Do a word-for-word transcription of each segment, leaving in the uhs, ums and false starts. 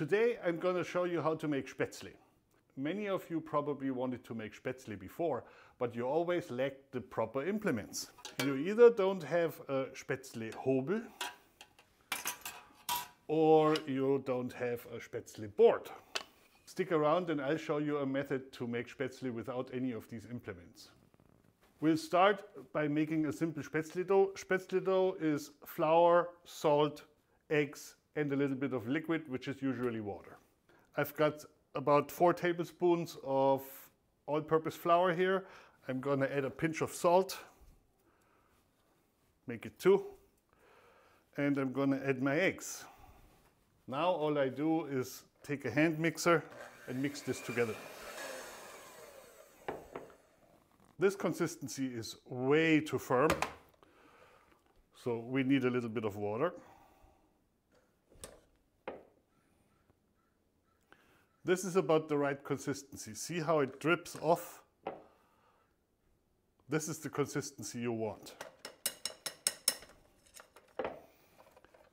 Today I'm going to show you how to make Spätzle. Many of you probably wanted to make Spätzle before, but you always lacked the proper implements. You either don't have a Spätzle Hobel or you don't have a Spätzle board. Stick around and I'll show you a method to make Spätzle without any of these implements. We'll start by making a simple Spätzle dough. Spätzle dough is flour, salt, eggs, and a little bit of liquid, which is usually water. I've got about four tablespoons of all-purpose flour here. I'm gonna add a pinch of salt, make it two, and I'm gonna add my eggs. Now all I do is take a hand mixer and mix this together. This consistency is way too firm, so we need a little bit of water. This is about the right consistency. See how it drips off? This is the consistency you want.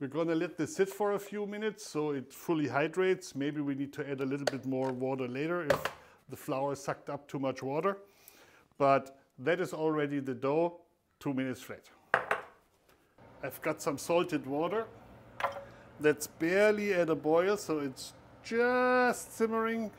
We're gonna let this sit for a few minutes so it fully hydrates. Maybe we need to add a little bit more water later if the flour sucked up too much water. But that is already the dough, two minutes flat. I've got some salted water that's barely at a boil, so it's just simmering.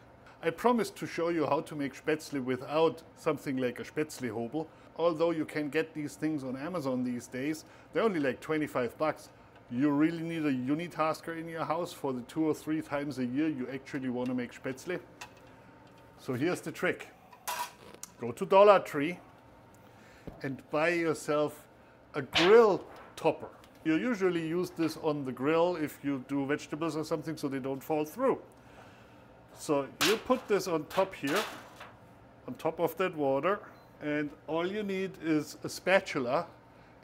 I promised to show you how to make Spätzle without something like a Spätzle Hobel. Although you can get these things on Amazon these days, they're only like twenty-five bucks. You really need a unitasker in your house for the two or three times a year you actually want to make Spätzle. So here's the trick. Go to Dollar Tree and buy yourself a grill topper. You usually use this on the grill if you do vegetables or something so they don't fall through. So you put this on top here, on top of that water, and all you need is a spatula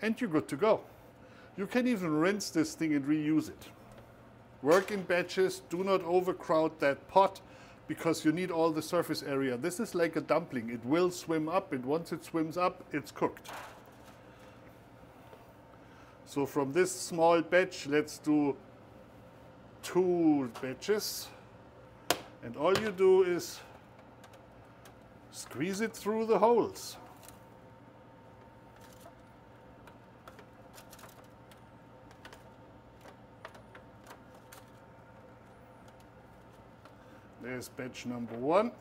and you're good to go. You can even rinse this thing and reuse it. Work in batches, do not overcrowd that pot because you need all the surface area. This is like a dumpling, it will swim up, and once it swims up, it's cooked. So from this small batch, let's do two batches. And all you do is squeeze it through the holes. There's batch number one.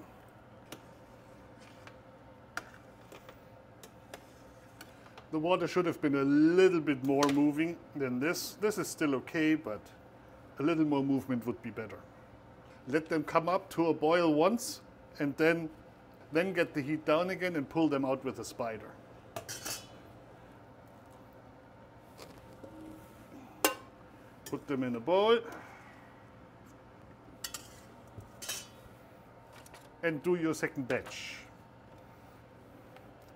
The water should have been a little bit more moving than this. This is still okay, but a little more movement would be better. Let them come up to a boil once and then, then get the heat down again and pull them out with a spider. Put them in a bowl and do your second batch.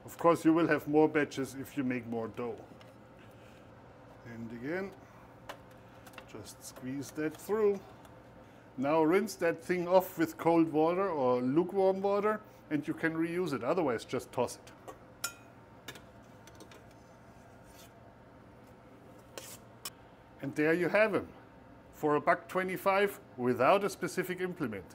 Of course, you will have more batches if you make more dough. And again, just squeeze that through. Now rinse that thing off with cold water or lukewarm water and you can reuse it. Otherwise, just toss it. And there you have them. For a buck twenty-five without a specific implement.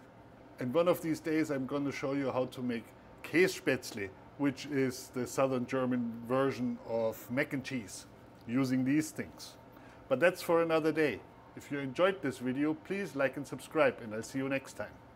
And one of these days, I'm going to show you how to make Kässpätzle, which is the southern German version of mac and cheese, using these things. But that's for another day. If you enjoyed this video, please like and subscribe, and I'll see you next time.